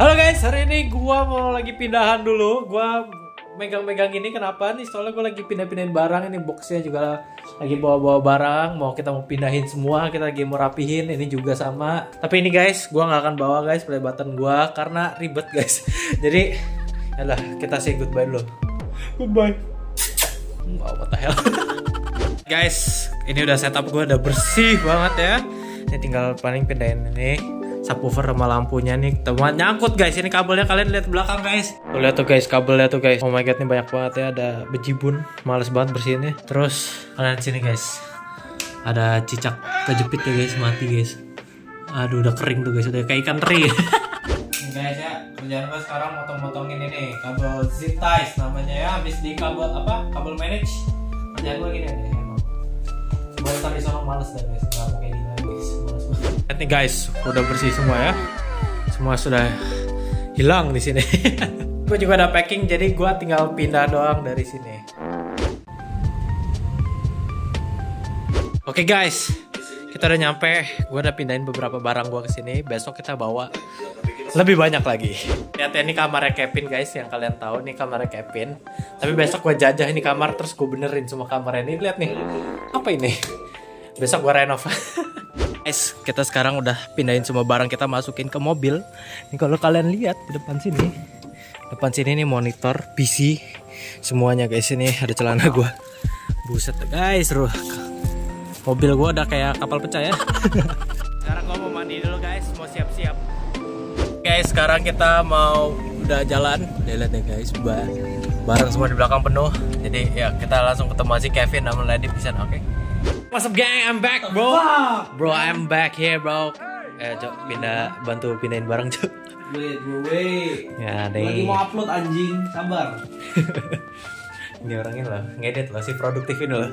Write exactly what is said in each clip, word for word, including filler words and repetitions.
Halo guys, hari ini gua mau lagi pindahan dulu. Gua megang-megang ini kenapa nih? Soalnya gua lagi pindah-pindahin barang ini, boxnya juga lagi bawa-bawa barang. Mau kita mau pindahin semua, kita lagi mau rapihin. Ini juga sama. Tapi ini guys, gua nggak akan bawa guys play button gua karena ribet guys. Jadi, yalah kita say goodbye dulu. Goodbye. Wow, what the hell? Guys, ini udah setup gua udah bersih banget ya. Ini tinggal paling pindahin ini. Subwoofer sama lampunya nih teman nyangkut guys. Ini kabelnya kalian lihat belakang guys. Tuh lihat tuh guys, kabelnya tuh guys. Oh my god, ini banyak banget ya, ada bejibun. Males banget bersihinnya. Terus kalian sini guys. Ada cicak kejepit ya guys, mati guys. Aduh udah kering tuh guys, udah kayak ikan teri. Nih guys ya, kerjaan gue sekarang motong-motongin ini nih, kabel zip ties namanya ya. Habis di kabel apa? Kabel manage. Kerjaan gue gini nih emang. Buat tadi sono males deh guys. Enggak mau kayak gini lagi guys. Males banget. Lihat nih guys, udah bersih semua ya. Semua sudah hilang di sini. Gue juga ada packing, jadi gue tinggal pindah doang dari sini. Oke okay guys, kita udah nyampe. Gue udah pindahin beberapa barang gue ke sini. Besok kita bawa lebih banyak lagi. Lihat ini kamarnya Kevin guys, yang kalian tahu nih kamarnya Kevin. Tapi besok gue jajah ini kamar, terus gue benerin semua kamar ini. Lihat nih, apa ini? Besok gue renov. Guys, kita sekarang udah pindahin semua barang, kita masukin ke mobil. Ini kalau kalian lihat di depan sini, depan sini nih monitor, P C, semuanya guys. Ini ada celana gua, buset guys, ruh. Mobil gua udah kayak kapal pecah ya. Sekarang gua mau mandi dulu guys, mau siap-siap. Guys, sekarang kita mau udah jalan. Lihat nih guys, barang semua di belakang penuh. Jadi ya kita langsung ketemu si Kevin sama Ledib di sana, oke? Okay? What's up gang, I'm back bro. Bro, I'm back here bro. Eh, Cok, pindah, bantu pindahin barang Cok. Wait, bro, wait. Ya, lagi mau upload anjing, sabar. Ini orangnya loh, ngedit loh, si produktif ini loh.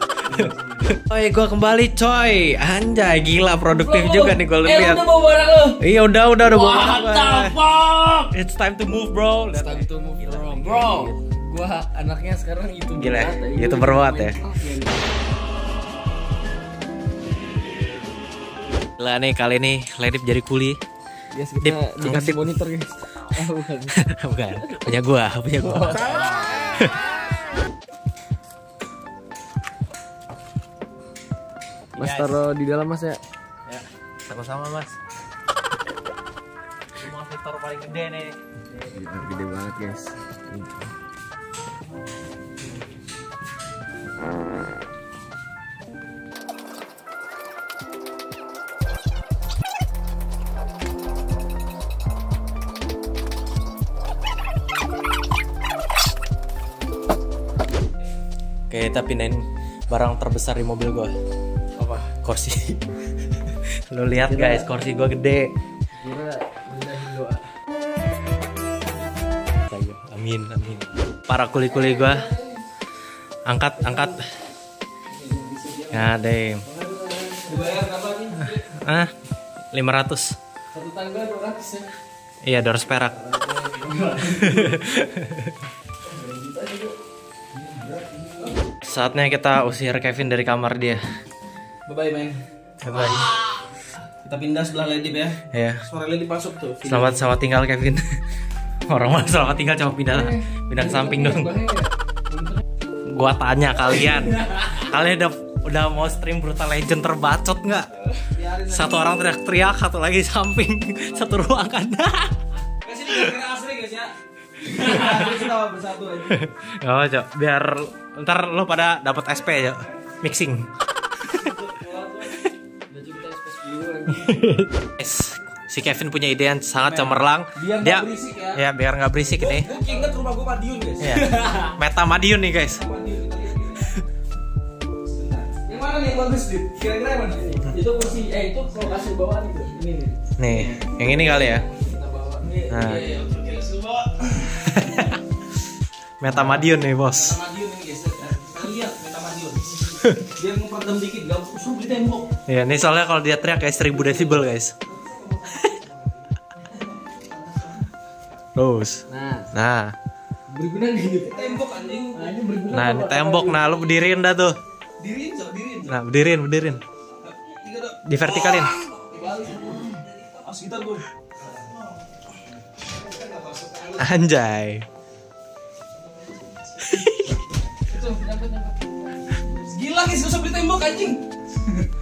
Oi, gua kembali coy. Anjay, gila produktif bro, juga nih gua lihat. Eh, udah bawa barang lu. Iya, udah, udah, udah bawa barang. It's time to move bro. It's time to move bro. Bro, gua anaknya sekarang YouTuber. Gila, YouTuber banget ya. Lah nih kali ini Ledib jadi kuli. Yes, kita dikasih monitor guys. Eh, bukan. Bukan. Punya gua, punya gua. Oh. Mas taruh di dalam Mas ya. Ya. Sama-sama Mas. Ini monitor paling gede nih. Gede banget guys. Oke, kita pindahin barang terbesar di mobil gua. Apa? Kursi. Lo lihat guys, kursi gua gede. Gila, pindahin doa. Amin, amin. Para kuli-kuli gua. Angkat, angkat. Ya, deh. Dibayar berapa nih? Ah, lima ratus. Satu tangga dua ratus ya. Iya, dua ratus perak. Saatnya kita usir Kevin dari kamar dia. Bye bye, man. Bye bye. Kita pindah sebelah Ledib ya. Iya. Suara Ledib masuk tuh. Video. Selamat selamat tinggal Kevin. Orang orang selamat tinggal cuma pindah eh, pindah ke samping dong. Gua tanya kalian, kalian udah udah mau stream Brutal Legend terbacot nggak? Satu orang teriak-teriak, satu lagi samping, satu ruangan. Kasih ini karena asli guys ya. Kita bersatu aja. Oh, Cok, biar ntar lo pada dapat S P ya, mixing. Yes, si Kevin punya ide yang sangat cemerlang. Biar dia, berisik ya. Ya, biar nggak berisik nih. Ingat rumah gue Madiun guys. Ya. Meta Madiun nih guys. Yang mana nih yang bagus nih? Kira-kira yang mana nih? Itu kursi, eh itu lokasi bawah nih. Ini nih. Nih, yang ini kali ya. Kita bawa nih. Nah. Meta Madiun nih bos. Biar ngeperdem dikit, gak usah beli tembok. Iya, ini soalnya kalau dia teriak kayak seribu desibel guys. Terus nah, nah. Berguna nih, tembok anjing. Nah, ini berguna. Nah, ini tembok, nah lu berdiriin dah tuh. Diriin, so, diriin. So. Nah, berdiriin, berdiriin. Di vertikalin. Asik gitar gue. Anjay. Gila guys, susah beli tembok anjing.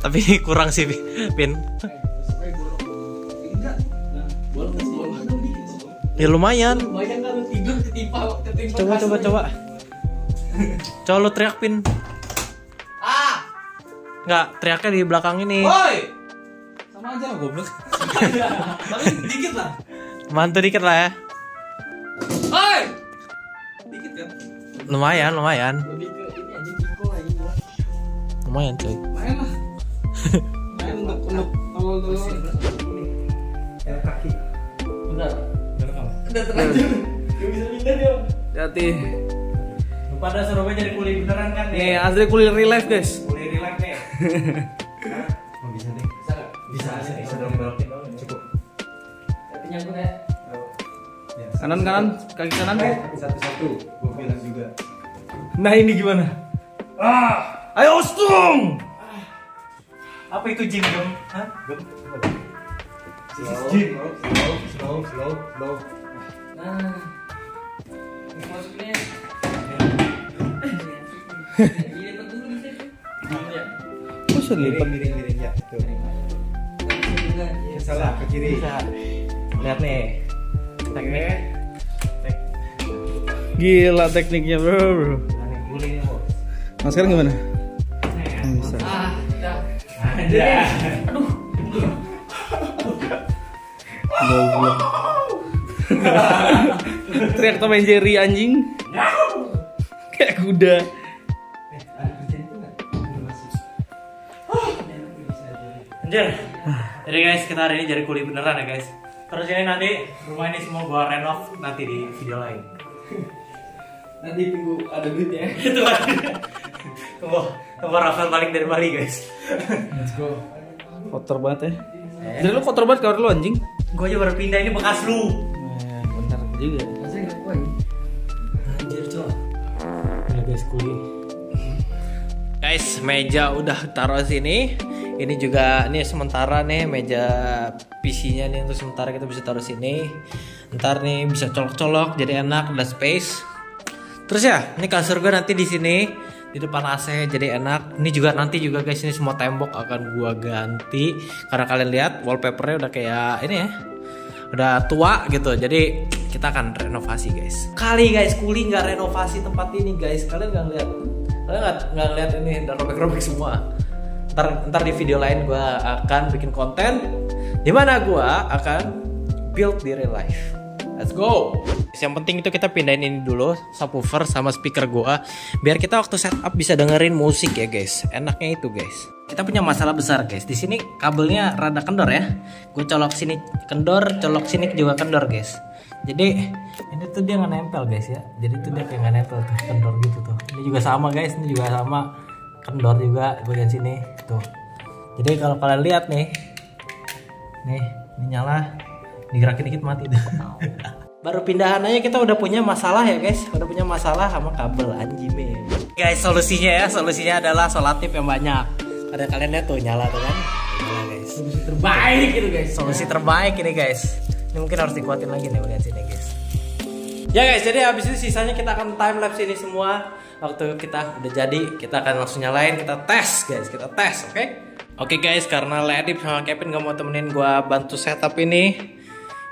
Tapi kurang sih Pin. Ya lumayan. Lumayan kan tidur ketimpa ketimpa. Coba coba coba. Coba lu teriak Pin. Ah. Enggak, teriaknya di belakang ini. Woi. Sama aja goblok. Tapi dikit lah. Mantu dikit lah ya. Woi. Dikit kan. Lumayan, lumayan. Lebih ke ini aja Kiko aja gua. Lumayan coy. Main lah. Main untuk untuk awal dulu. Kayak kaki. Benar. Udah terlanjur. Gak bisa pindah dia. Hati-hati. Pada Surabaya jadi kuli beneran kan? Nih, ya? Asli kuli real life guys. Kuli real life nih. Nah, bisa deh. Bisa enggak? Bisa aja, bisa dong belok cukup. Tapi nyangkut ya. Ya. Kanan kanan, kaki kanan. Satu-satu. Gua bilang juga. Nah, ini gimana? Ah, ayo ustung. Ah. Apa itu jin gem? Hah? Gem. Slow, slow, slow, slow, slow. Nah. Masuknya. Kok selipat miring-miring ya tuh. Salah ke kiri. Lihat nih. Teknik. Gila tekniknya, Bro. Bro. Nah, sekarang gimana? Bisa. Ah, udah. Aduh. Goblok. Teriak Tom and Jerry anjing. Kayak kuda. Anjir. Jadi guys, kita hari ini jadi kuli beneran ya guys. Terus ini nanti rumah ini semua gua renov nanti di video lain. Nanti tunggu ada duitnya. Itu lagi. Wah, sama Rafael balik dari Bali guys. Let's go. Kotor banget ya. Eh. Jadi lu kotor banget kau lu anjing. Gua aja baru pindah, ini bekas lu. Eh, bentar juga. Masih enggak kuat. Anjir coy. Ya guys, kuli. Guys, meja udah taruh sini. Ini juga nih sementara nih meja P C-nya nih untuk sementara kita bisa taruh sini. Ntar nih bisa colok-colok jadi enak, ada space. Terus ya, ini kasur gue nanti di sini di depan A C jadi enak. Ini juga nanti juga guys ini semua tembok akan gua ganti karena kalian lihat wallpapernya udah kayak ini ya. Udah tua gitu. Jadi kita akan renovasi guys. Kali guys kuli nggak renovasi tempat ini guys. Kalian nggak lihat. Kalian nggak lihat ini udah robek-robek semua. Ntar, ntar di video lain gue akan bikin konten dimana gue akan build di real life. Let's go. Yang penting itu kita pindahin ini dulu subwoofer sama speaker gue biar kita waktu setup bisa dengerin musik ya guys. Enaknya itu guys. Kita punya masalah besar guys. Di sini kabelnya rada kendor ya. Gue colok sini kendor, colok sini juga kendor guys. Jadi ini tuh dia nggak nempel guys ya. Jadi tuh dia kayak nggak nempel tuh kendor gitu tuh. Ini juga sama guys. Ini juga sama. Kendor juga bagian sini tuh. Jadi kalau kalian lihat nih, nih ini nyala, digerakin dikit mati tuh. Baru pindahan aja kita udah punya masalah ya guys, udah punya masalah sama kabel anjime. Guys solusinya ya, solusinya adalah solatif yang banyak. Ada kalian lihat tuh nyala tuh kan? Nyala guys. Solusi terbaik ini guys. Solusi terbaik ini guys. Ini mungkin harus dikuatin lagi nih bagian sini guys. Ya guys, jadi habis itu sisanya kita akan time lapse ini semua. Waktu kita udah jadi, kita akan langsung nyalain, kita tes guys, kita tes, oke? Okay? Oke okay guys, karena Ledib sama Kevin gak mau temenin gue bantu setup ini.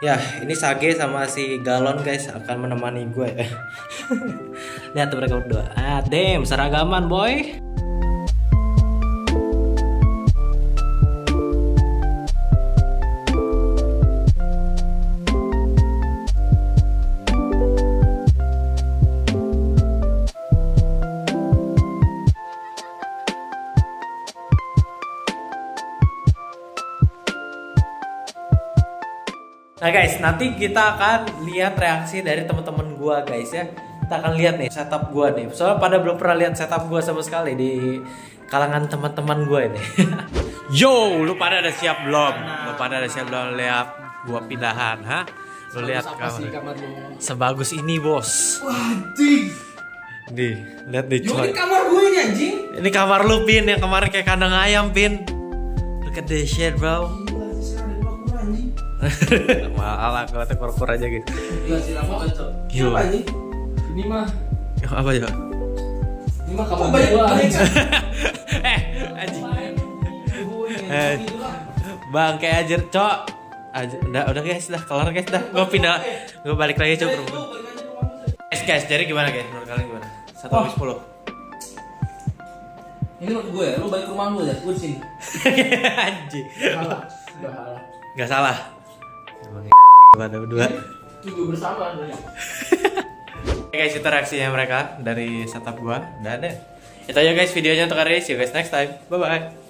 Ya, ini Sage sama si Galon guys akan menemani gue ya. Lihat mereka berdua. Ah, damn, seragaman boy. Nah guys, nanti kita akan lihat reaksi dari teman-teman gua guys ya. Kita akan lihat nih setup gua nih. Soalnya pada belum pernah lihat setup gua sama sekali di kalangan teman-teman gua ini. Yo, lu pada ada siap belum? Lu pada ada siap belum lihat gua pindahan, ha? Lu lihat kamar. Sebagus ini, Bos. Wajib. Nih, lihat nih coy. Ini kamar gue ini anjing. Ini kamar lu Pin yang kemarin kayak kandang ayam Pin. Look at this shit, bro. Nah, Mahal lah kalau tekor-kor aja gitu. Gila sih lama cocok. Gila. Ini mah apa ya? Ini mah kamu berdua. Eh, anjing. Eh. Bang kayak ajar, Cok. Aja udah udah guys, udah kelar guys dah. Gua pindah, gua balik lagi coba. Guys, guys, jadi gimana guys? Menurut kalian gimana? satu sampai sepuluh. Ini menurut gue, lu balik ke rumah lu ya, gue disini. Anjing. Salah. Gak salah. Gak salah. Emangnya pada berdua. Itu bersama. Oke guys, itu reaksinya mereka dari setup gue. Dan ya, itu aja guys videonya untuk hari ini. See you guys next time. Bye-bye.